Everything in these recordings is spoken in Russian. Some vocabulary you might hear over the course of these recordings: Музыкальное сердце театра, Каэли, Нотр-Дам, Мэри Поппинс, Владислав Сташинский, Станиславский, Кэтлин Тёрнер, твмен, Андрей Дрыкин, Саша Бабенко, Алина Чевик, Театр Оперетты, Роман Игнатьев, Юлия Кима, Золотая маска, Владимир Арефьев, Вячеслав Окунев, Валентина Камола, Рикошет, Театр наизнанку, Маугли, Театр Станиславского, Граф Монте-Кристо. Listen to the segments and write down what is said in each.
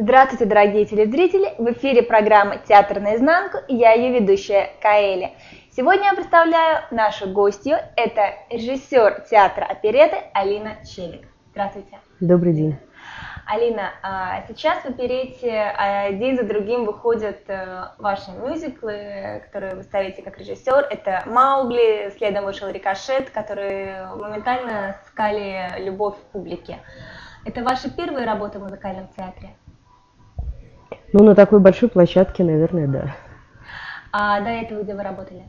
Здравствуйте, дорогие телезрители! В эфире программа «Театр наизнанку» и я ее ведущая Каэли. Сегодня я представляю нашу гостью, это режиссер театра оперетты Алина Чевик. Здравствуйте! Добрый день! Алина, сейчас в оперете один за другим выходят ваши мюзиклы, которые вы ставите как режиссер. Это «Маугли», следом вышел «Рикошет», которые моментально искали любовь в публике. Это ваши первые работы в музыкальном театре? Ну, на такой большой площадке, наверное, да. А до этого где вы работали?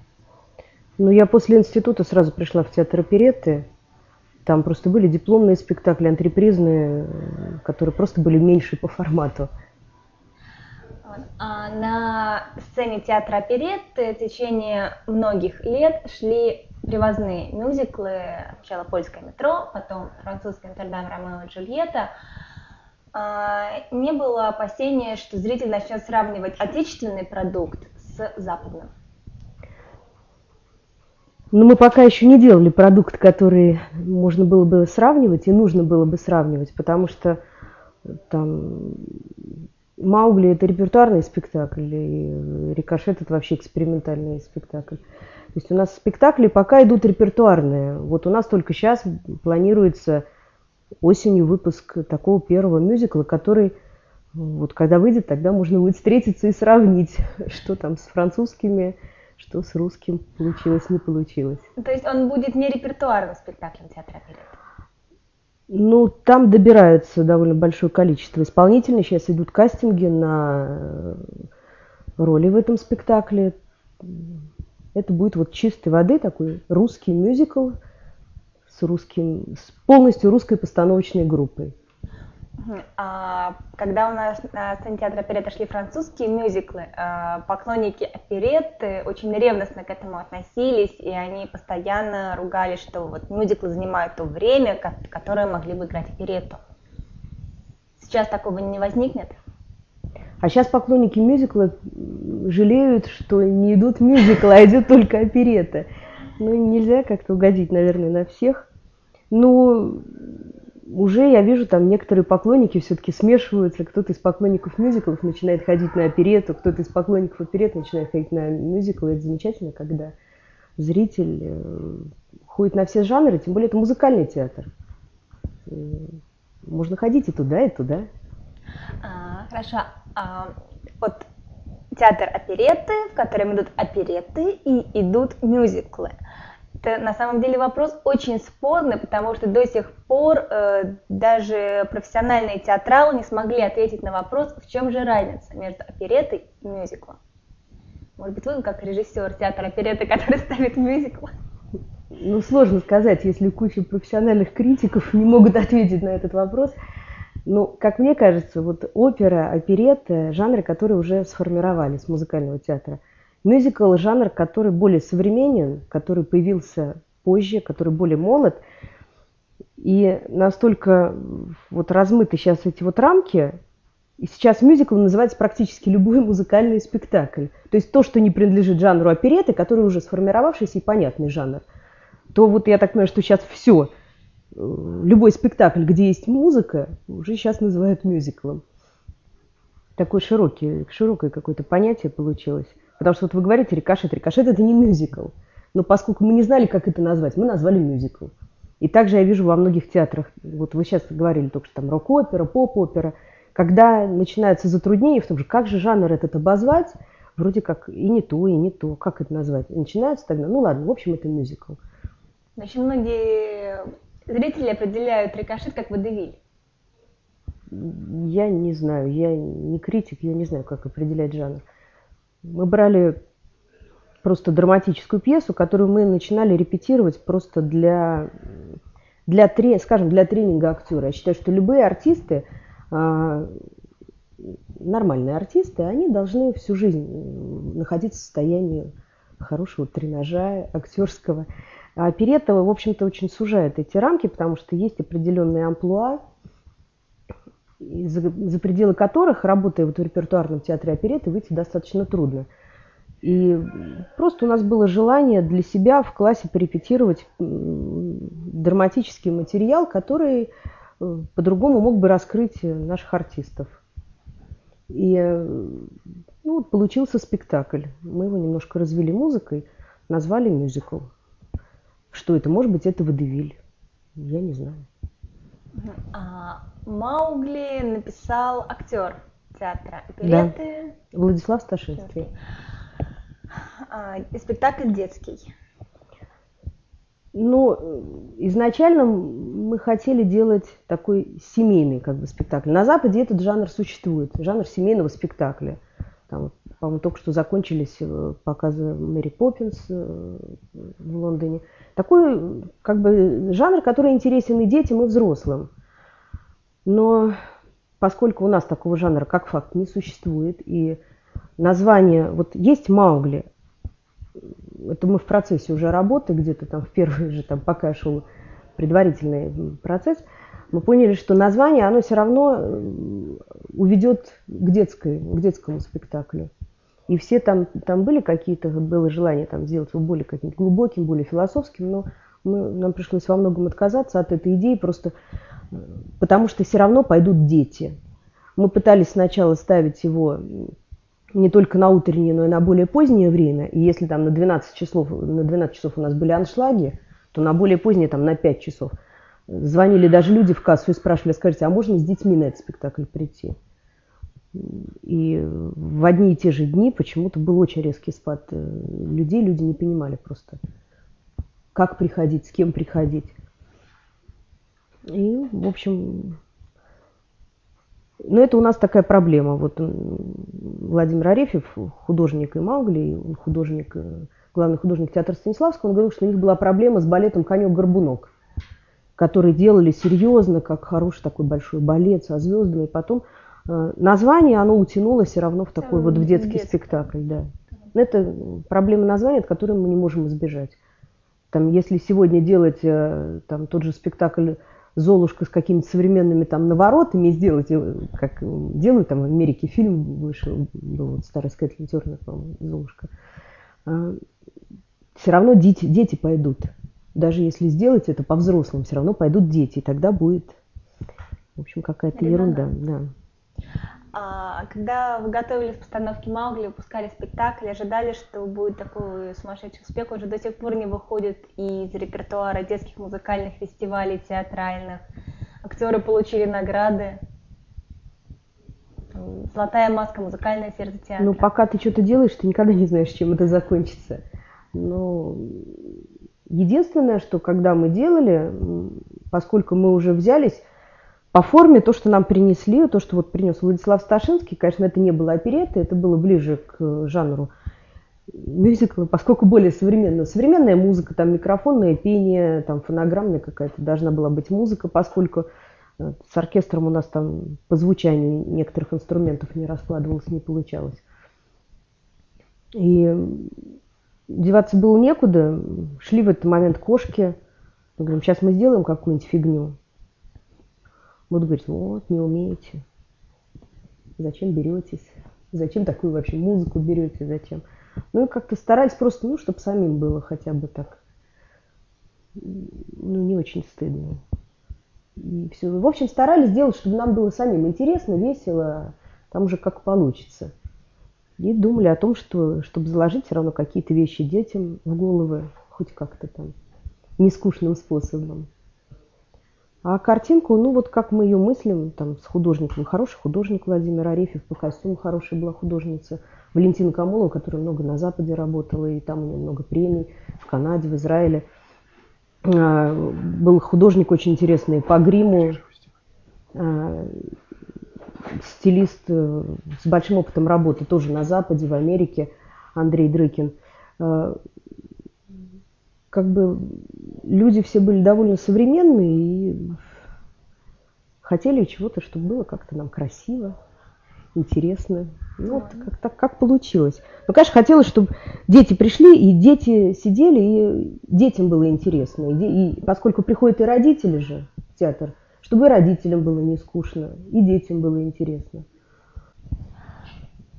Ну, я после института сразу пришла в театр оперетты. Там просто были дипломные спектакли, антрепризные, которые просто были меньше по формату. На сцене театра оперетты в течение многих лет шли привозные мюзиклы. Сначала «Польское метро», потом французский «Амстердам», «Ромео и Джульетта». Не было опасения, что зритель начнет сравнивать отечественный продукт с западным? Но мы пока еще не делали продукт, который можно было бы сравнивать и нужно было бы сравнивать, потому что там «Маугли» — это репертуарный спектакль, и «Рикошет» — это вообще экспериментальный спектакль. То есть у нас спектакли пока идут репертуарные. Вот у нас только сейчас планируется осенью выпуск такого первого мюзикла, который, вот когда выйдет, тогда можно будет встретиться и сравнить, что там с французскими, что с русским получилось, не получилось. То есть он будет не репертуарным спектаклем театра оперетты? Ну, там добираются довольно большое количество исполнителей. Сейчас идут кастинги на роли в этом спектакле. Это будет вот чистой воды такой русский мюзикл с полностью русской постановочной группой. А когда у нас на сцене театра оперетты шли французские мюзиклы, поклонники оперетты очень ревностно к этому относились, и они постоянно ругали, что вот мюзиклы занимают то время, которое могли бы играть оперетту. Сейчас такого не возникнет? А сейчас поклонники мюзикла жалеют, что не идут мюзиклы, а идет только оперетта. Ну, нельзя как-то угодить, наверное, на всех. Ну, уже я вижу, там некоторые поклонники все-таки смешиваются. Кто-то из поклонников мюзиклов начинает ходить на оперетту, кто-то из поклонников оперетты начинает ходить на мюзиклы. Это замечательно, когда зритель ходит на все жанры, тем более это музыкальный театр. Можно ходить и туда, и туда. Хорошо. Вот театр оперетты, в котором идут оперетты и идут мюзиклы. Это на самом деле вопрос очень спорный, потому что до сих пор даже профессиональные театралы не смогли ответить на вопрос, в чем же разница между опереттой и мюзиклом. Может быть, вы как режиссер театра оперетты, который ставит мюзикл? Ну, сложно сказать, если куча профессиональных критиков не могут ответить на этот вопрос. Но, как мне кажется, вот опера, оперетта – жанры, которые уже сформировались с музыкального театра. Мюзикл – жанр, который более современен, который появился позже, который более молод. И настолько вот размыты сейчас эти вот рамки. И сейчас мюзикл называется практически любой музыкальный спектакль. То есть то, что не принадлежит жанру оперетты, который уже сформировавшийся и понятный жанр. То вот я так понимаю, что сейчас все, любой спектакль, где есть музыка, уже сейчас называют мюзиклом. Такое широкое какое-то понятие получилось. Потому что вот вы говорите «Рикошет», «Рикошет» — это не мюзикл. Но поскольку мы не знали, как это назвать, мы назвали мюзикл. И также я вижу во многих театрах, вот вы сейчас говорили только что там рок-опера, поп-опера, когда начинаются затруднения в том же, как же жанр этот обозвать, вроде как и не то, и не то, как это назвать. И начинаются тогда, ну ладно, в общем, это мюзикл. Очень многие зрители определяют «Рикошет» как водевиль. Я не знаю, я не критик, я не знаю, как определять жанр. Мы брали просто драматическую пьесу, которую мы начинали репетировать просто для тренинга актера. Я считаю, что любые артисты, нормальные артисты, они должны всю жизнь находиться в состоянии хорошего тренажа актерского. А оперетта, в общем-то, очень сужает эти рамки, потому что есть определенные амплуа, за пределы которых, работая вот в репертуарном театре оперетты, выйти достаточно трудно. И просто у нас было желание для себя в классе порепетировать драматический материал, который по-другому мог бы раскрыть наших артистов. И ну, получился спектакль. Мы его немножко развели музыкой, назвали мюзикл. Что это? Может быть, это водевиль. Я не знаю. Маугли написал актер театра Оперетты. Да. Владислав Сташинский. И спектакль детский. Ну, изначально мы хотели делать такой семейный как бы спектакль. На Западе этот жанр существует, жанр семейного спектакля. Там, по-моему, только что закончились показы Мэри Поппинс в Лондоне. Такой как бы жанр, который интересен и детям, и взрослым. Но поскольку у нас такого жанра, как факт, не существует, и название, вот есть «Маугли», это мы в процессе уже работы, где-то там в первый же, там, пока шел предварительный процесс, мы поняли, что название, оно все равно уведет к детскому спектаклю. И все там были какие-то, было желание там сделать его более каким-то глубоким, более философским, но нам пришлось во многом отказаться от этой идеи, просто потому что все равно пойдут дети. Мы пытались сначала ставить его не только на утреннее, но и на более позднее время. И если там на 12 часов у нас были аншлаги, то на более позднее, там, на 5 часов, звонили даже люди в кассу и спрашивали, скажите, а можно с детьми на этот спектакль прийти? И в одни и те же дни почему-то был очень резкий спад людей, люди не понимали просто, как приходить, с кем приходить. И, в общем... Но это у нас такая проблема. Вот Владимир Арефьев, художник и Маугли, художник, главный художник театра Станиславского, он говорил, что у них была проблема с балетом «Конек-горбунок», который делали серьезно, как хороший такой большой балет со звездами. И потом название, оно утянуло все равно в такой вот в детский спектакль. Да. Но это проблема названия, от которой мы не можем избежать. Там, если сегодня делать там, тот же спектакль «Золушка» с какими-то современными там наворотами, сделать, как делают там в Америке, фильм вышел, был вот старый с Кэтлин Тёрнер, по-моему, «Золушка». Все равно дети пойдут. Даже если сделать это по-взрослому, все равно пойдут дети, и тогда будет, в общем, какая-то ерунда. Да. Когда вы готовились к постановке «Маугли», выпускали спектакль, ожидали, что будет такой сумасшедший успех, уже до сих пор не выходит из репертуара детских музыкальных фестивалей, театральных. Актеры получили награды. «Золотая маска», «Музыкальное сердце театра». Ну, пока ты что-то делаешь, ты никогда не знаешь, чем это закончится. Но единственное, что когда мы делали, поскольку мы уже взялись, по форме то, что нам принесли, то, что вот принес Владислав Сташинский, конечно, это не было оперетты, это было ближе к жанру мюзикла, поскольку более современная. Современная музыка, там микрофонное пение, там фонограммная какая-то должна была быть музыка, поскольку с оркестром у нас там по звучанию некоторых инструментов не раскладывалось, не получалось. И деваться было некуда, шли в этот момент кошки, мы говорим, сейчас мы сделаем какую-нибудь фигню. Будут говорить, вот, не умеете, зачем беретесь, зачем такую вообще музыку берете, зачем. Ну и как-то старались просто, ну, чтобы самим было хотя бы так, ну, не очень стыдно. И все. В общем, старались делать, чтобы нам было самим интересно, весело, там уже как получится. И думали о том, что, чтобы заложить все равно какие-то вещи детям в головы, хоть как-то там, нескучным способом. А картинку, ну вот как мы ее мыслим, там с художником, хороший художник Владимир Арефьев, по костюму хорошая была художница Валентина Камола, которая много на Западе работала, и там у нее много премий, в Канаде, в Израиле. Был художник очень интересный по гриму, стилист с большим опытом работы, тоже на Западе, в Америке, Андрей Дрыкин. Как бы люди все были довольно современные и хотели чего-то, чтобы было как-то нам красиво, интересно. Ну, вот как получилось. Ну, конечно, хотелось, чтобы дети пришли, и дети сидели, и детям было интересно. И поскольку приходят и родители же в театр, чтобы и родителям было не скучно, и детям было интересно.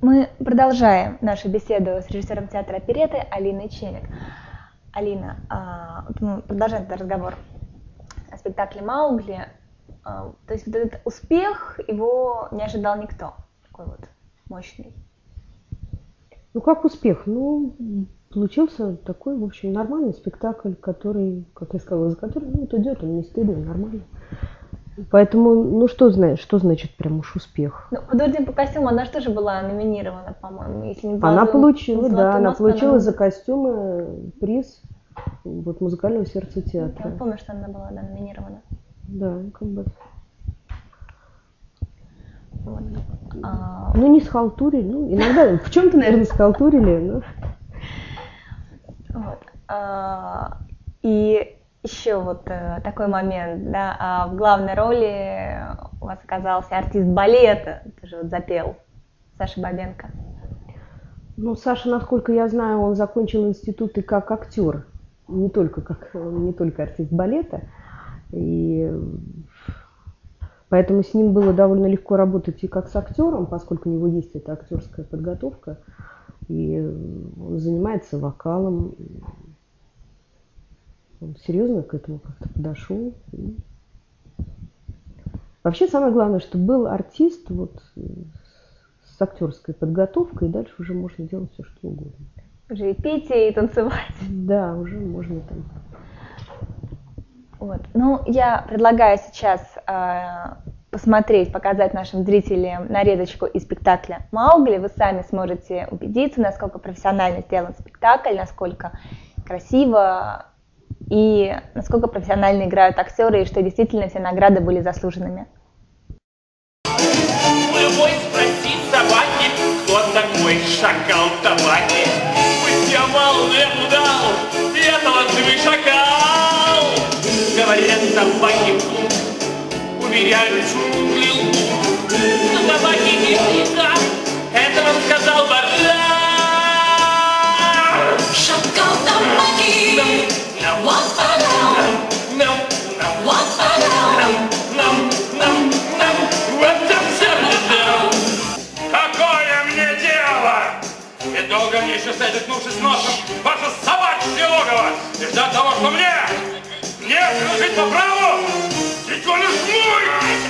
Мы продолжаем нашу беседу с режиссером театра Оперетты Алиной Чевик. Алина, продолжаем этот разговор о спектакле «Маугли». То есть вот этот успех, его не ожидал никто. Такой вот мощный. Ну, как успех? Ну, получился такой, в общем, нормальный спектакль, который, как я сказала, за который, ну, вот идет, он не стыдно, нормально. Поэтому, ну, что значит прям уж успех? Ну, художник по костюму, она же тоже была номинирована, по-моему, если не была. Она получила, да, она получила за костюмы приз вот «Музыкального сердца театра». Я помню, что она была, да, номинирована. Да, как бы. Вот. Ну, не схалтурили, ну, иногда в чем-то, наверное, схалтурили, но... Вот. И еще вот такой момент, да, в главной роли у вас оказался артист балета, ты же вот запел, Саша Бабенко. Ну, Саша, насколько я знаю, он закончил институт и как актер, не только артист балета, и... Поэтому с ним было довольно легко работать и как с актером, поскольку у него есть эта актерская подготовка, и он занимается вокалом. Он серьезно к этому как-то подошел. И... Вообще самое главное, что был артист вот с актерской подготовкой, и дальше уже можно делать все, что угодно. Уже и петь, и танцевать. Да, уже можно там. Вот. Ну, я предлагаю сейчас показать нашим зрителям нарезочку из спектакля «Маугли». Вы сами сможете убедиться, насколько профессионально сделан спектакль, насколько красиво и насколько профессионально играют актеры, и что действительно все награды были заслуженными. Умывой спросит собаки, кто такой шакал табаки. Пусть я мало не удал, я талантливый шакал. Говорят, собаки уверяют, что углил. Но собаки не всегда, это вам сказал Бардар. Шакал табаки, нам он сказал. Нам он сказал. Нам вот там все. Какое мне дело? И долго мне еще с этим нуши с носом ваше собачье логово. И ждать того, что мне... Нет, жить по праву! Ведь он уж мой!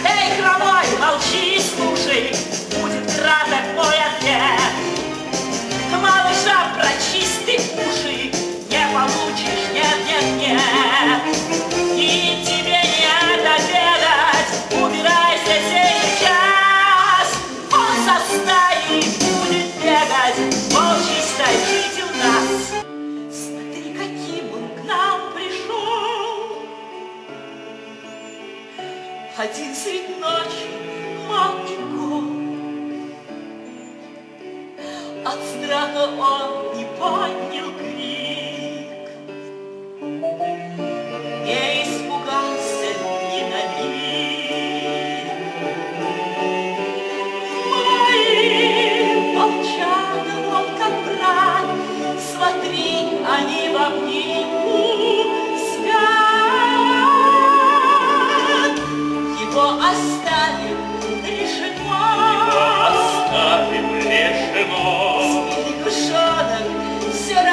Эй, хромой, молчи и слушай, будет краток мой ответ. К малышам про чистые уши не получишь, нет, нет, нет. И тебе не отобедать, убирайся сейчас. Он со стаи будет бегать, молчи, стойте у нас. Смотри, каким он к нам пришел. Один средь ночи мал и гол. От страха он не поднял крик, не испугался ни на миг. Мои молчали он как брат. Смотри, они в обнимку спят. Его оставим лишено. С перекушенок все равно.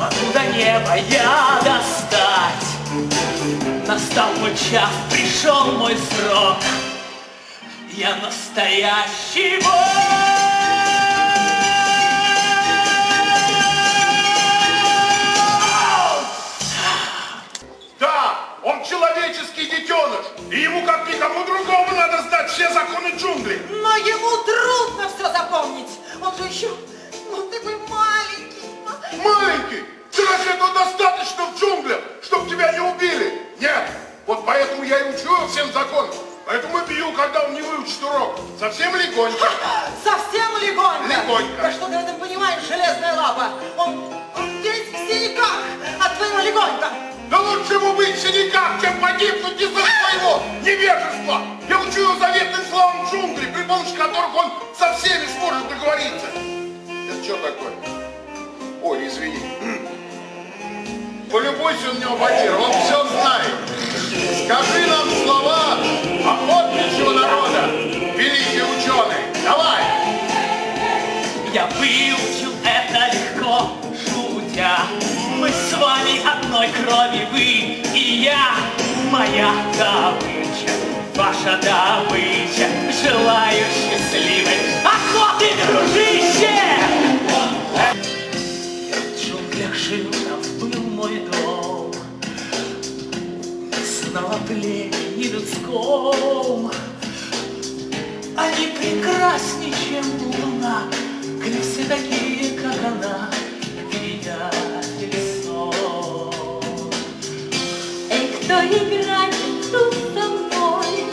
Откуда небо я достать? Настал мой час, пришел мой срок. Я настоящий бог. Человеческий детеныш, и ему, как никому другому, надо знать все законы джунглей. Но ему трудно все запомнить. Он же еще, он такой маленький. Маленький? Ты разве этого достаточно в джунглях, чтобы тебя не убили? Нет, вот поэтому я и учу его всем законам. Поэтому и бью, когда он не выучит урок. Совсем легонько. Совсем легонько? Легонько. Да что ты в этом понимаешь, железная лапа? Он весь в синяках от твоего легонька. Да лучше ему быть синякам, чем погибнуть из-за своего невежества! Я учу его заветным словам джунгли, при помощи которых он со всеми сможет договориться. Это что такое? Ой, извини. Полюбуйся на него, Батир, он все знает. Скажи нам слова охотничьего народа, великий ученый. Давай! Я выучил это легко, шутя. Мы с вами одной крови, вы и я. Моя добыча, ваша добыча. Желаю счастливой охоты, дружище! В джунглях жиров был мой дом. Снова племени людском. Они прекраснее, чем луна. Крысы такие, как она, и я. Кто играет тут со мной?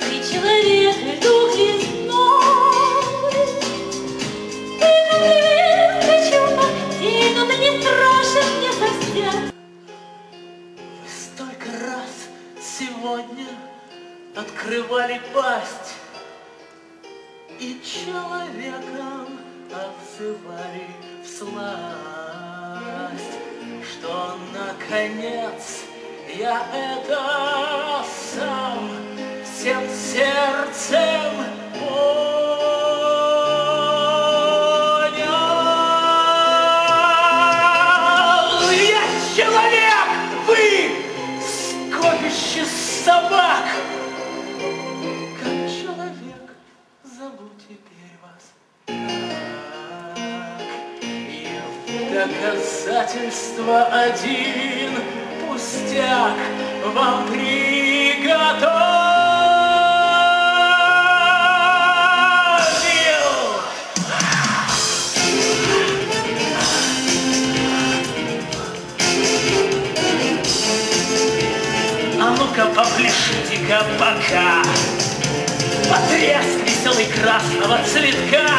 Ты человек и дух лесной. Ты как лесочуба, и но ты не страшен мне совсем. Столько раз сегодня открывали пасть и человеком обзывали всласть. Что, наконец, я это сам всем сердцем понял. Я человек, вы скопище собак. Как человек, зову теперь вас так. И в доказательство один пустяк вам приготовил. А ну-ка, попляшите-ка пока под треск веселый красного цветка.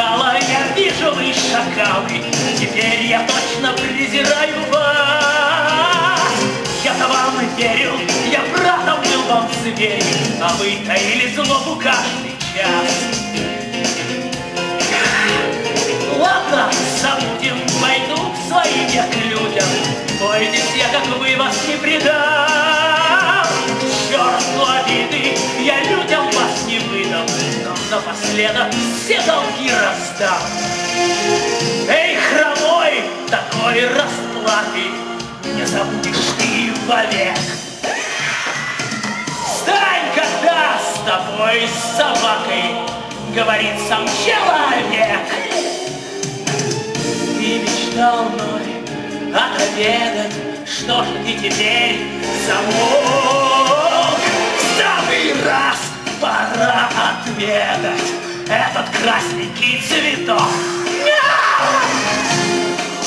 Я вижу, вы шакалы, теперь я точно презираю вас. Я-то вам верил, я братом был вам зверь, а вы таили злобу каждый час. Ладно, забудем, пойду к своим я к людям. Бойтесь, я как вы вас не предам. К черту обиды, я людям вас не выдам. Напоследок все долги раздам. Эй, хромой, такой расплаты не забудешь ты вовек. Стань, когда с тобой, с собакой, говорит сам человек. Ты мечтал мной отобедать, что же ты теперь замолк? В самый раз пора отведать этот красненький цветок.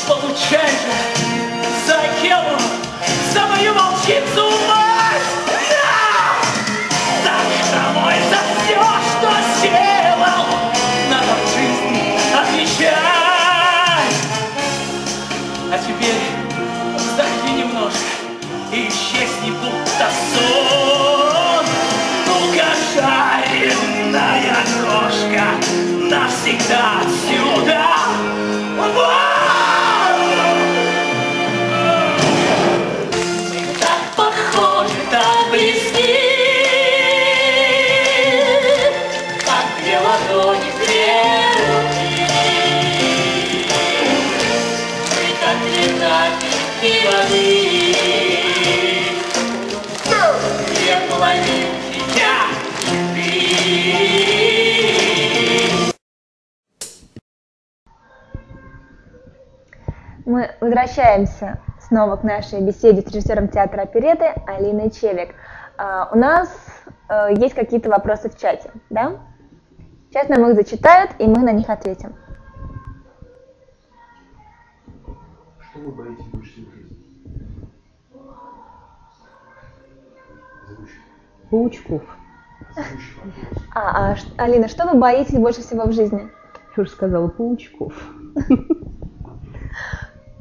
Получай же за Кему, за мою волчицу мать. Так домой за все, что сделал, надо в жизни отвечать. А теперь вздохни немножко и исчезни, будто сон. Жареная крошка навсегда отсюда вон! Мы возвращаемся снова к нашей беседе с режиссером театра оперетты Алиной Чевик. У нас есть какие-то вопросы в чате, да? Сейчас нам их зачитают, и мы на них ответим. Что вы боитесь больше всего в жизни? Паучков. Алина, что вы боитесь больше всего в жизни? Я уже сказала, паучков.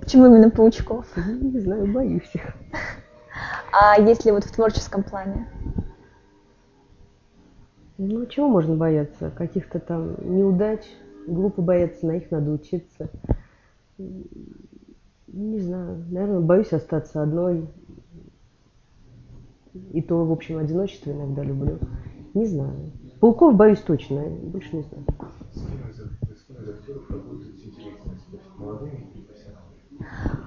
Почему именно паучков? Не знаю, боюсь их. А если вот в творческом плане? Ну, чего можно бояться? Каких-то там неудач. Глупо бояться, на них надо учиться. Не знаю, наверное, боюсь остаться одной. И то, в общем, одиночество иногда люблю. Не знаю. Пауков боюсь точно, больше не знаю.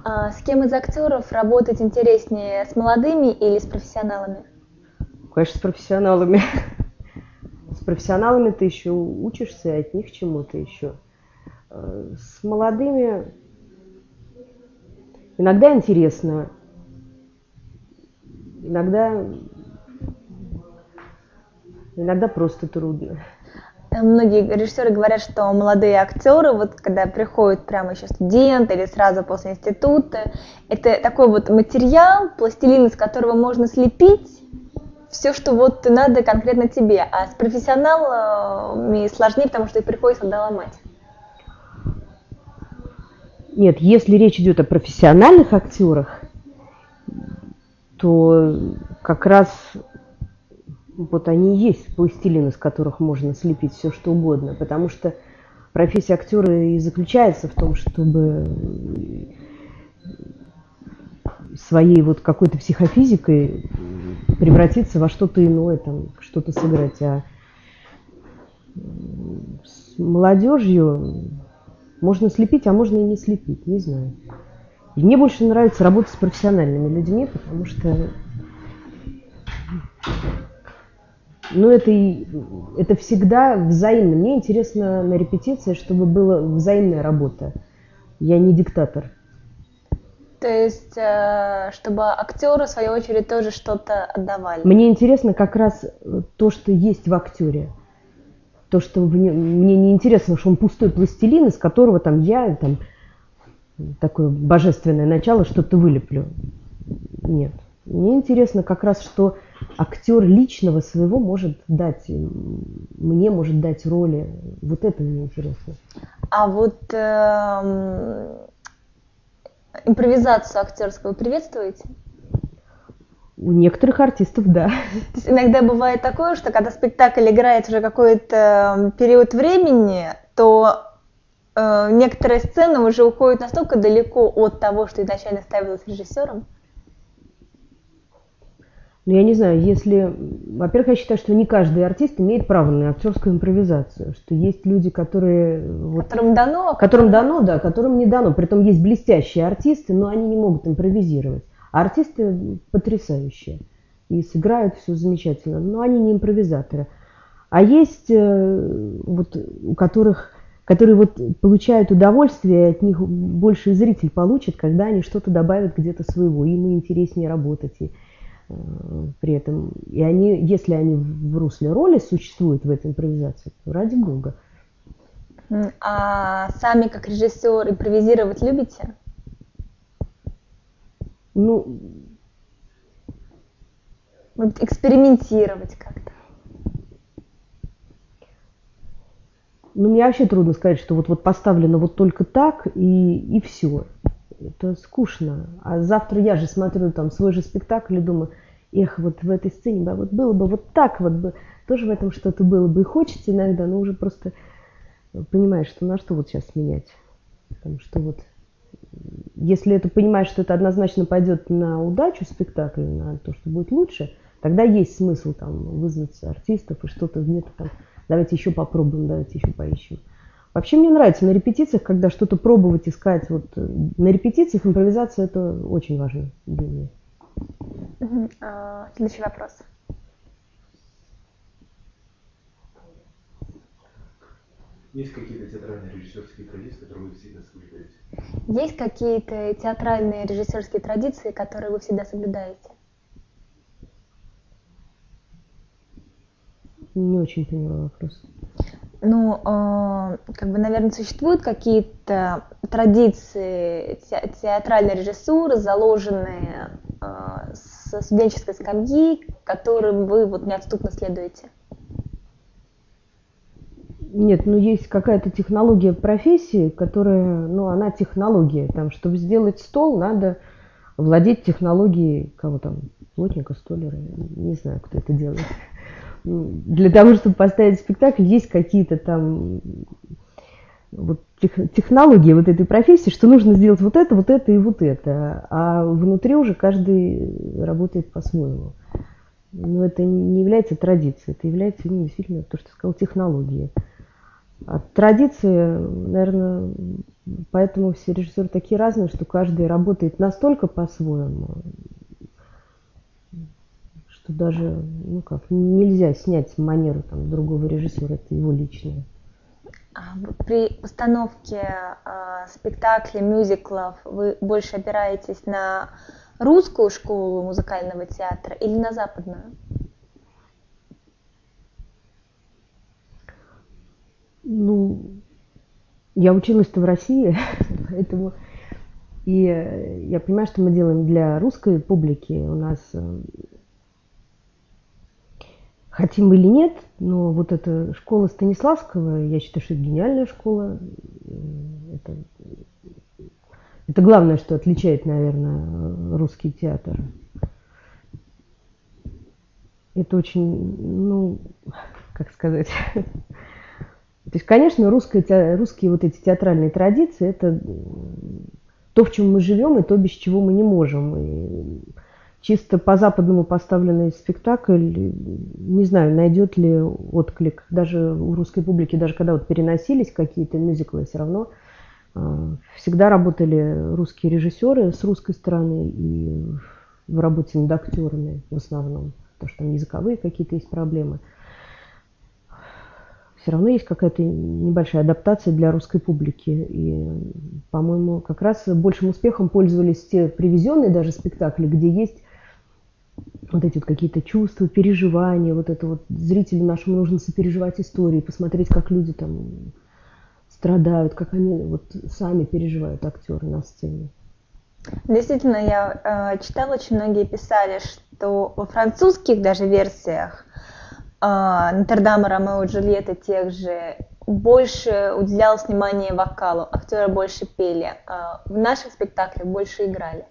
А с кем из актеров работать интереснее? С молодыми или с профессионалами? Конечно, с профессионалами. С профессионалами ты еще учишься, и от них чему-то еще. С молодыми иногда интересно. Иногда просто трудно. Многие режиссеры говорят, что молодые актеры, вот когда приходят прямо еще студенты или сразу после института, это такой вот материал, пластилин, из которого можно слепить все, что вот надо конкретно тебе. А с профессионалами сложнее, потому что их приходится доломать. Нет, если речь идет о профессиональных актерах, то как раз вот они и есть пластилин, из которых можно слепить все, что угодно. Потому что профессия актера и заключается в том, чтобы своей вот какой-то психофизикой превратиться во что-то иное, там, что-то сыграть. А с молодежью можно слепить, а можно и не слепить, не знаю. И мне больше нравится работать с профессиональными людьми, потому что ну, это всегда взаимно. Мне интересно на репетиции, чтобы была взаимная работа. Я не диктатор. То есть, чтобы актеры, в свою очередь, тоже что-то отдавали. Мне интересно как раз то, что есть в актере. То, что мне не интересно, что он пустой пластилин, из которого там я там такое божественное начало, что-то вылеплю. Нет. Мне интересно как раз, что актер личного своего может дать, мне может дать роли. Вот это мне интересно. А вот импровизацию актерскую приветствуете? У некоторых артистов, да. То есть иногда бывает такое, что когда спектакль играет уже какой-то период времени, то некоторые сцены уже уходят настолько далеко от того, что изначально ставилось режиссером. Ну, я не знаю, если... Во-первых, я считаю, что не каждый артист имеет право на актерскую импровизацию, что есть люди, которые... Вот, которым дано, да, которым не дано. Притом есть блестящие артисты, но они не могут импровизировать. А артисты потрясающие и сыграют все замечательно, но они не импровизаторы. А есть вот у которых... которые вот получают удовольствие, от них больше зритель получит, когда они что-то добавят где-то своего, им интереснее работать. И, при этом, и они, если они в русле роли существуют в этой импровизации, то ради бога. А сами как режиссер импровизировать любите? Ну, вот экспериментировать как-то. Ну, мне вообще трудно сказать, что вот поставлено вот только так и все. Это скучно. А завтра я же смотрю там свой же спектакль и думаю, эх, вот в этой сцене да, вот было бы вот так, вот бы тоже в этом что-то было бы. И хочется иногда, но уже просто понимаешь, что на что вот сейчас менять. Потому что вот, если это понимаешь, что это однозначно пойдет на удачу спектакля, на то, что будет лучше, тогда есть смысл там вызвать артистов и что-то где-то там. Давайте еще попробуем, давайте еще поищем. Вообще мне нравится на репетициях, когда что-то пробовать, искать. Вот на репетициях импровизация – это очень важно для меня. Следующий вопрос. Есть какие-то театральные режиссерские традиции, которые вы всегда соблюдаете? Есть какие-то театральные режиссерские традиции, которые вы всегда соблюдаете? Не очень поняла вопрос. Ну, как бы, наверное, существуют какие-то традиции театральной режиссуры, заложенные со студенческой скамьи, которым вы вот неотступно следуете? Нет, ну есть какая-то технология профессии, которая, ну, она технология. Там, чтобы сделать стол, надо владеть технологией, кого там, плотника, столяра, не знаю, кто это делает. Для того, чтобы поставить спектакль, есть какие-то там вот, технологии вот этой профессии, что нужно сделать вот это и вот это. А внутри уже каждый работает по-своему. Но это не является традицией, это является, ну, действительно, то, что сказал, технологией. А традиции, наверное, поэтому все режиссеры такие разные, что каждый работает настолько по-своему, что даже, ну как, нельзя снять манеру там другого режиссера, это его личное. При постановке спектаклей, мюзиклов вы больше опираетесь на русскую школу музыкального театра или на западную? Ну, я училась-то в России, поэтому... И я понимаю, что мы делаем для русской публики. У нас... Хотим или нет, но вот эта школа Станиславского, я считаю, что это гениальная школа. Это главное, что отличает, наверное, русский театр. Это очень, ну, как сказать... То есть, конечно, русские вот эти театральные традиции – это то, в чем мы живем, и то, без чего мы не можем. И чисто по-западному поставленный спектакль, не знаю, найдет ли отклик. Даже у русской публики, даже когда вот переносились какие-то мюзиклы, все равно всегда работали русские режиссеры с русской стороны и в работе над актерами в основном. Потому что там языковые какие-то есть проблемы. Все равно есть какая-то небольшая адаптация для русской публики. И, по-моему, как раз большим успехом пользовались те привезенные даже спектакли, где есть вот эти вот какие-то чувства, переживания, вот это вот зрителю нашему нужно сопереживать истории, посмотреть, как люди там страдают, как они вот сами переживают, актеры на сцене. Действительно, я читала, очень многие писали, что во французских даже версиях Нотр-Дама, Ромео и Джульетта тех же больше уделялось внимание вокалу, актеры больше пели, в наших спектаклях больше играли.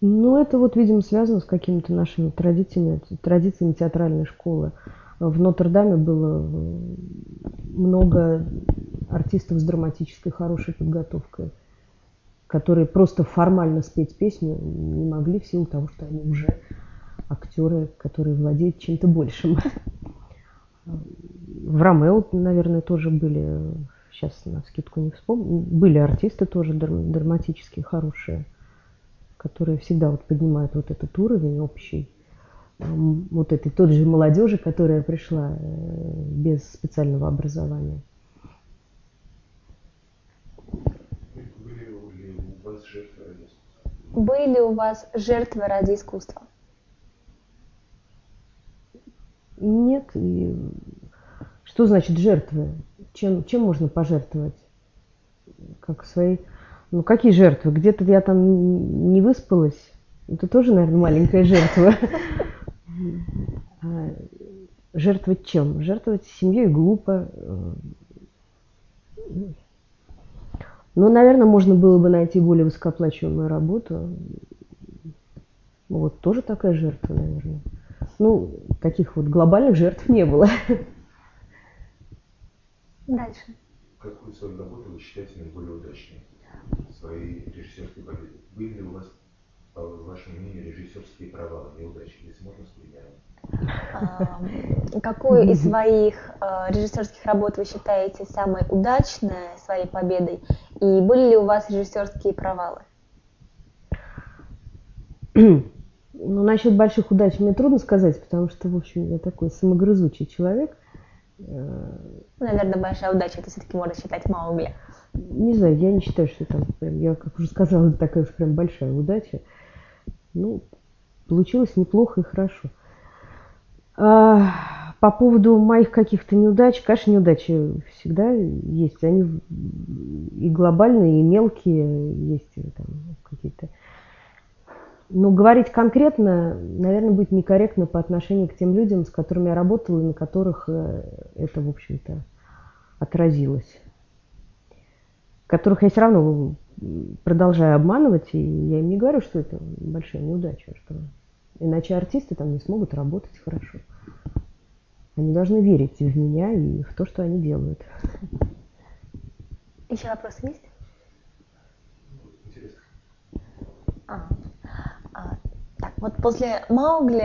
Ну, это вот, видимо, связано с какими-то нашими традициями театральной школы. В Нотр-Даме было много артистов с драматической хорошей подготовкой, которые просто формально спеть песню не могли в силу того, что они уже актеры, которые владеют чем-то большим. В «Ромео», наверное, тоже были, сейчас навскидку не вспомню, были артисты тоже драматические, хорошие, которые всегда вот поднимают вот этот уровень общий, вот этой той же молодежи, которая пришла без специального образования. Были у вас жертвы ради искусства? Нет. И что значит жертвы? Чем можно пожертвовать? Как свои... Ну, какие жертвы? Где-то я там не выспалась. Это тоже, наверное, маленькая жертва. Жертвовать чем? Жертвовать семьей глупо. Ну, наверное, можно было бы найти более высокооплачиваемую работу. Вот тоже такая жертва, наверное. Ну, таких вот глобальных жертв не было. Дальше. Какую свою работу вы считаете наиболее удачной? Своей режиссерской победы? Были ли у вас, по вашему мнению, режиссерские провалы, неудачи? Если можно, с примером. Какую из своих режиссерских работ вы считаете самой удачной, своей победой? И были ли у вас режиссерские провалы? Ну, насчет больших удач мне трудно сказать, потому что, в общем, я такой самогрызучий человек. Наверное, большая удача, это все-таки можно считать Маугли. Не знаю, я не считаю, что там, я как уже сказала, это такая уж прям большая удача. Ну, получилось неплохо и хорошо. По поводу моих каких-то неудач, конечно, неудачи всегда есть. Они и глобальные, и мелкие, есть там какие-то. Но говорить конкретно, наверное, будет некорректно по отношению к тем людям, с которыми я работала, и на которых это, в общем-то, отразилось. Которых я все равно продолжаю обманывать, и я им не говорю, что это большая неудача, что иначе артисты там не смогут работать хорошо. Они должны верить в меня и в то, что они делают. Еще вопросы есть? Интересно. Так, вот после Маугли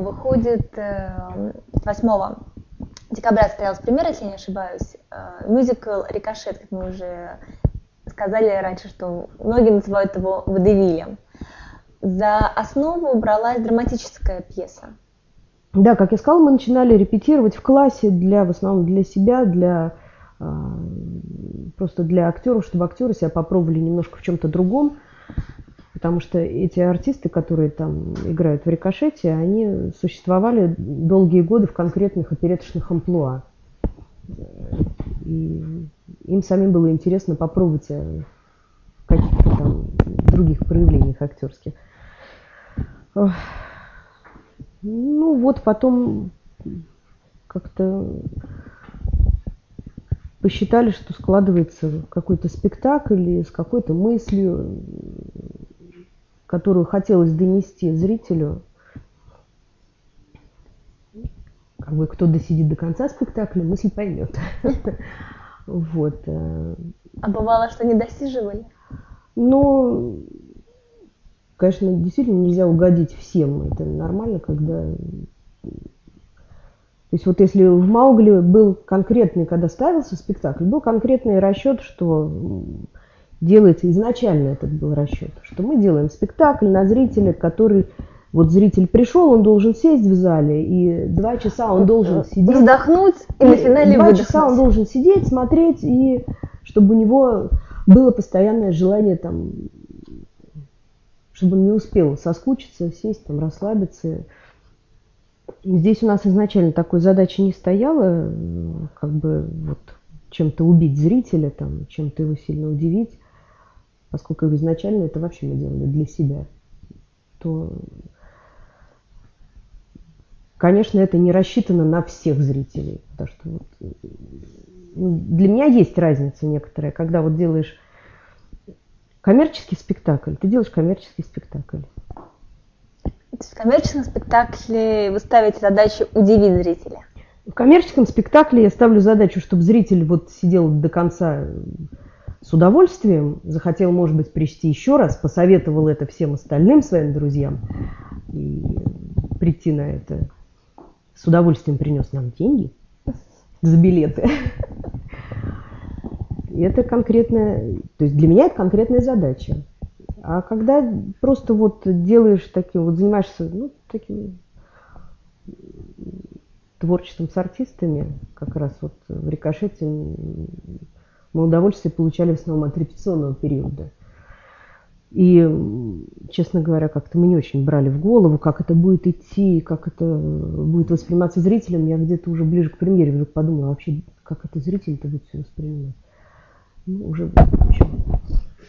выходит 8 декабря состоялась премьера, если я не ошибаюсь, мюзикл «Рикошет», как мы уже сказали раньше, что многие называют его водевилем. За основу бралась драматическая пьеса. Да, как я сказала, мы начинали репетировать в классе, в основном для себя, просто для актеров, чтобы актеры себя попробовали немножко в чем-то другом. Потому что эти артисты, которые там играют в «Рикошете», они существовали долгие годы в конкретных опереточных амплуа. И им самим было интересно попробовать в каких-то там других проявлениях актерских. Ну вот, потом как-то посчитали, что складывается какой-то спектакль с какой-то мыслью, которую хотелось донести зрителю, как бы кто досидит до конца спектакля, мысль поймет. Вот. А бывало, что не досиживали? Ну, конечно, действительно нельзя угодить всем. Это нормально, когда... То есть вот если в «Маугли» был конкретный, когда ставился спектакль, был конкретный расчет, что... делается изначально этот был расчет, что мы делаем спектакль на зрителя, который, вот зритель пришел, он должен сесть в зале, и 2 часа он должен сидеть. Вздохнуть и на финале выдохнуть. 2 часа он должен сидеть, смотреть, и чтобы у него было постоянное желание, там, чтобы он не успел соскучиться, сесть, там, расслабиться. Здесь у нас изначально такой задачи не стояло, как бы вот чем-то убить зрителя, там, чем-то его сильно удивить. Поскольку изначально это вообще мы делали для себя, то, конечно, это не рассчитано на всех зрителей. Потому что вот, для меня есть разница некоторая, когда вот делаешь коммерческий спектакль, ты делаешь коммерческий спектакль. То есть в коммерческом спектакле вы ставите задачу удивить зрителя? В коммерческом спектакле я ставлю задачу, чтобы зритель вот сидел до конца с удовольствием, захотел, может быть, прийти еще раз, посоветовал это всем остальным своим друзьям и прийти на это. С удовольствием принес нам деньги за билеты. Это конкретная, то есть для меня это конкретная задача. А когда просто вот делаешь такие, вот занимаешься, ну, таким творчеством с артистами, как раз вот в «Рикошете» мы удовольствие получали в основном от репетиционного периода. И, честно говоря, как-то мы не очень брали в голову, как это будет идти, как это будет восприниматься зрителем. Я где-то уже ближе к премьере вдруг подумала, вообще, как это зритель-то будет все воспринимать. Ну, уже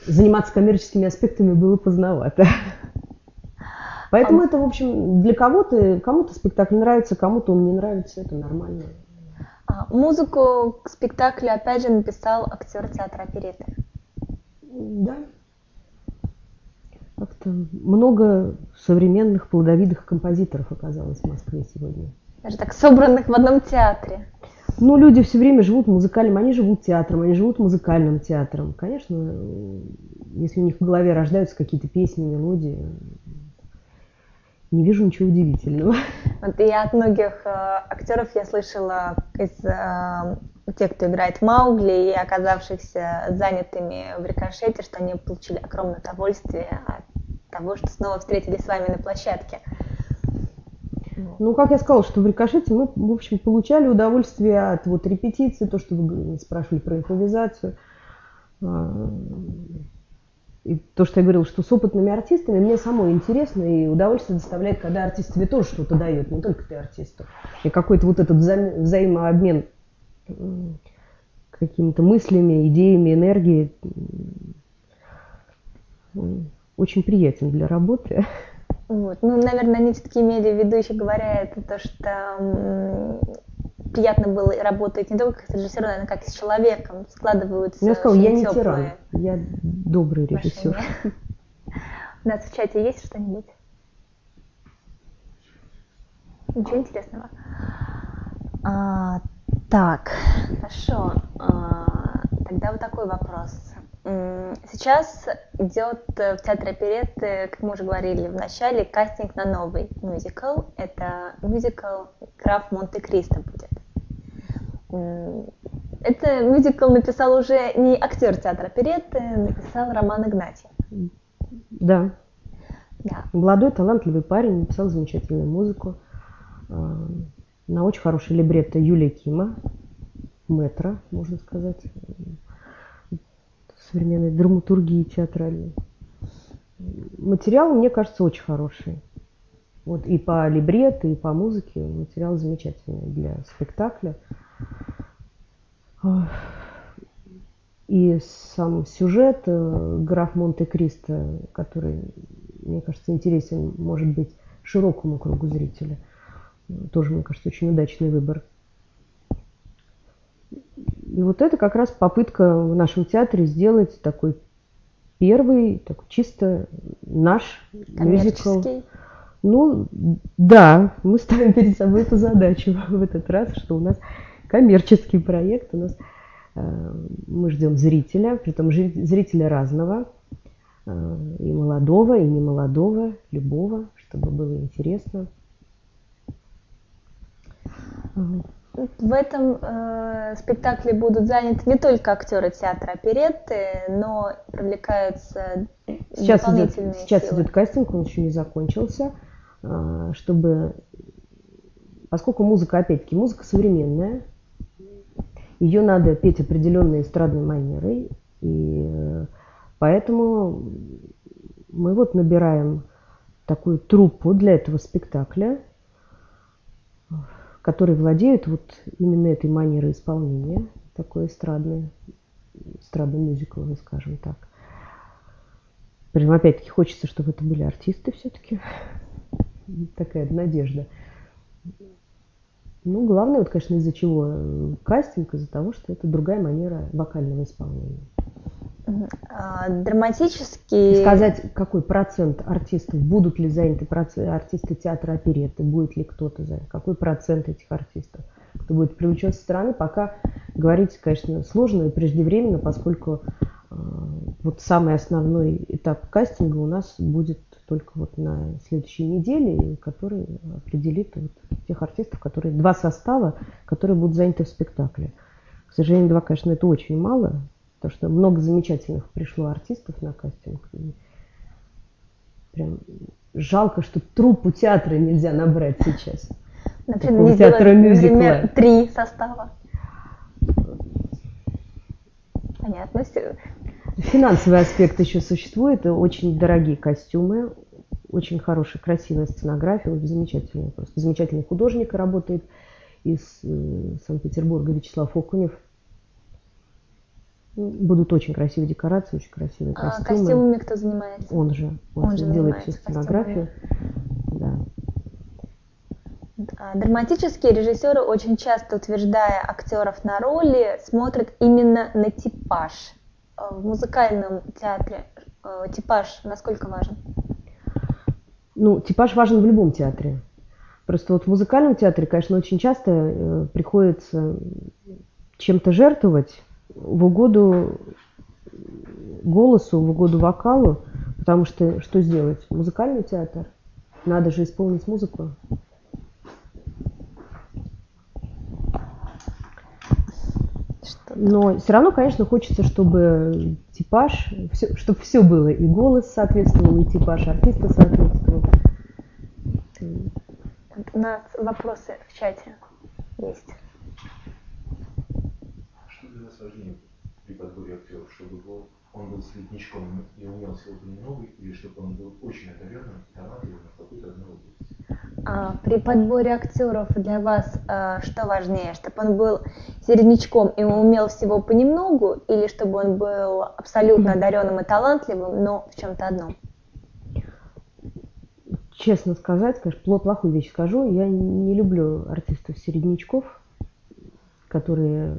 заниматься коммерческими аспектами было поздновато. Поэтому это, в общем, для кого-то, кому-то спектакль нравится, кому-то он не нравится, это нормально. Музыку к спектаклю, опять же, написал актер театра «Оперетты». Да. Как-то много современных плодовитых композиторов оказалось в Москве сегодня. Даже так собранных в одном театре. Ну, люди все время живут музыкальным, они живут театром, они живут музыкальным театром. Конечно, если у них в голове рождаются какие-то песни, мелодии... Не вижу ничего удивительного. Вот я от многих актеров я слышала, из тех, кто играет Маугли, и оказавшихся занятыми в «Рикошете», что они получили огромное удовольствие от того, что снова встретились с вами на площадке. Ну, как я сказала, что в «Рикошете» мы, в общем, получали удовольствие от вот репетиции, то, что вы спрашивали про импровизацию. И то, что я говорила, что с опытными артистами, мне самой интересно и удовольствие доставляет, когда артист тебе тоже что-то дает, не только ты артисту. И какой-то вот этот взаимообмен какими-то мыслями, идеями, энергией очень приятен для работы. Вот. Ну, наверное, они все-таки имели в виду, еще говоря, это то, что приятно было работать не только с режиссером, наверное, как и с человеком, складываются. Я сказала, я не тиран, я добрый режиссер. У нас в чате есть что-нибудь? Ничего интересного? Так, хорошо. Тогда вот такой вопрос. Сейчас идет в Театре Оперетты, как мы уже говорили в начале, кастинг на новый мюзикл. Это мюзикл «Граф Монте-Кристо» будет. Это мюзикл написал уже не актер Театра Оперетты, написал Роман Игнатьев. Да. Да. Молодой, талантливый парень, написал замечательную музыку. На очень хороший либретто Юлия Кима, мэтра, можно сказать, современной драматургии театральной. Материал, мне кажется, очень хороший. Вот и по либретто, и по музыке материал замечательный для спектакля. И сам сюжет «Граф Монте-Кристо», который, мне кажется, интересен, может быть, широкому кругу зрителя. Тоже, мне кажется, очень удачный выбор. И вот это как раз попытка в нашем театре сделать такой первый, такой чисто наш мюзикл. Ну, да, мы ставим перед собой эту задачу в этот раз, что у нас коммерческий проект, у нас мы ждем зрителя, притом зрителя разного, и молодого, и немолодого, любого, чтобы было интересно. В этом спектакле будут заняты не только актеры театра оперетты, но привлекаются дополнительные силы. Сейчас идет кастинг, он еще не закончился, чтобы, поскольку музыка, опять-таки, музыка современная, ее надо петь определенной эстрадной манерой, и поэтому мы вот набираем такую труппу для этого спектакля, которые владеют вот именно этой манерой исполнения, такой эстрадный мюзикл, скажем так. Причем, опять-таки, хочется, чтобы это были артисты все-таки. Такая надежда. Ну, главное, вот, конечно, из-за чего кастинг, из-за того, что это другая манера вокального исполнения. Драматически... И сказать, какой процент артистов, будут ли заняты артисты театра оперетты, будет ли кто-то занят, какой процент этих артистов, кто будет привлечен со стороны, пока говорить, конечно, сложно и преждевременно, поскольку вот самый основной этап кастинга у нас будет только вот на следующей неделе, который определит вот тех артистов, которые, два состава, которые будут заняты в спектакле. К сожалению, два, конечно, это очень мало, потому что много замечательных пришло артистов на кастинг. И прям жалко, что труппу театра нельзя набрать сейчас. Например, не театра, например, три состава. Понятно. Финансовый аспект еще существует. Очень дорогие костюмы, очень хорошая, красивая сценография, замечательная. Просто замечательный художник работает из Санкт-Петербурга Вячеслав Окунев. Будут очень красивые декорации, очень красивые костюмы. Костюмами кто занимается? Он же делает всю сценографию. Да. Драматические режиссеры очень часто, утверждая актеров на роли, смотрят именно на типаж. В музыкальном театре типаж насколько важен? Ну, типаж важен в любом театре. Просто вот в музыкальном театре, конечно, очень часто приходится чем-то жертвовать в угоду голосу, в угоду вокалу, потому что что сделать? Музыкальный театр, надо же исполнить музыку. Но все равно, конечно, хочется, чтобы типаж, чтобы все было, и голос соответствовал, и типаж артиста соответствовал. У нас вопросы в чате есть. Что для нас важнее при подборе актеров, чтобы он был среднячком и умел всего-то немного, или чтобы он был очень одаренным и талантливым в какой-то одной области? При подборе актеров для вас что важнее, чтобы он был середнячком и умел всего понемногу, или чтобы он был абсолютно одаренным и талантливым, но в чем-то одном? Честно сказать, конечно, плохую вещь скажу, я не люблю артистов-середнячков, которые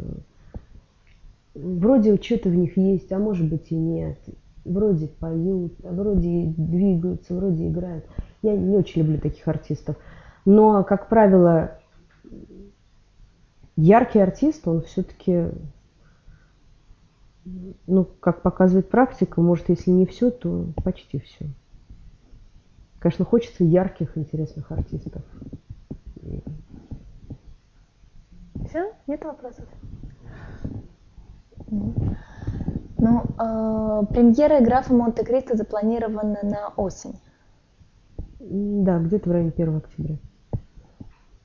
вроде что-то в них есть, а может быть и нет, вроде поют, вроде двигаются, вроде играют. Я не очень люблю таких артистов. Но, как правило, яркий артист, он все-таки, ну, как показывает практика, может, если не все, то почти все. Конечно, хочется ярких, интересных артистов. Все? Нет вопросов? Ну, премьера «Графа Монте-Кристо» запланирована на осень. Да, где-то в районе 1 октября.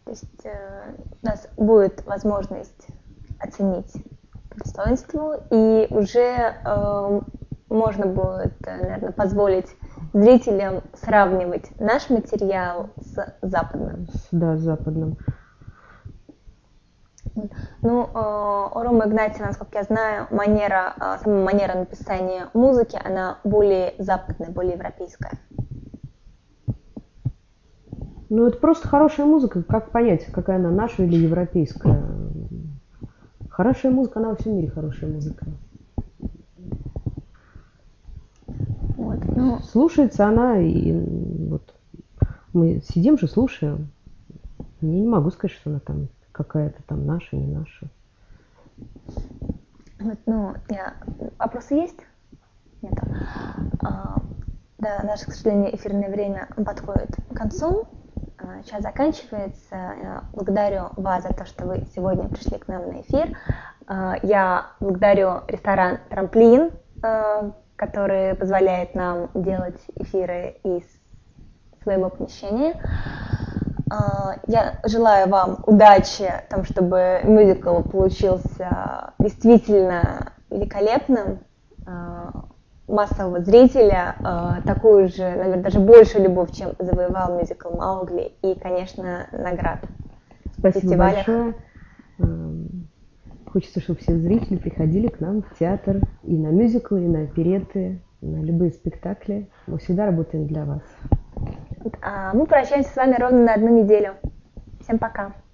То есть у нас будет возможность оценить по достоинству, и уже можно будет, наверное, позволить зрителям сравнивать наш материал с западным. Да, с западным. Ну, у Ромы Игнатьева, насколько я знаю, сама манера написания музыки, она более западная, более европейская. Ну, это просто хорошая музыка, как понять, какая она, наша или европейская. Хорошая музыка, она во всем мире хорошая музыка. Вот, ну... Слушается она, и вот мы сидим же, слушаем. Я не могу сказать, что она там какая-то там наша, не наша. Вот, ну, вопросы есть? Нет. Да, наше, к сожалению, эфирное время подходит к концу. Сейчас заканчивается. Благодарю вас за то, что вы сегодня пришли к нам на эфир. Я благодарю ресторан «Трамплин», который позволяет нам делать эфиры из своего помещения. Я желаю вам удачи в том, чтобы мюзикл получился действительно великолепным. Массового зрителя, такую же, наверное, даже большую любовь, чем завоевал мюзикл «Маугли», и, конечно, наград. Спасибо большое. Хочется, чтобы все зрители приходили к нам в театр и на мюзиклы, и на оперетты, и на любые спектакли. Мы всегда работаем для вас. А мы прощаемся с вами ровно на 1 неделю. Всем пока.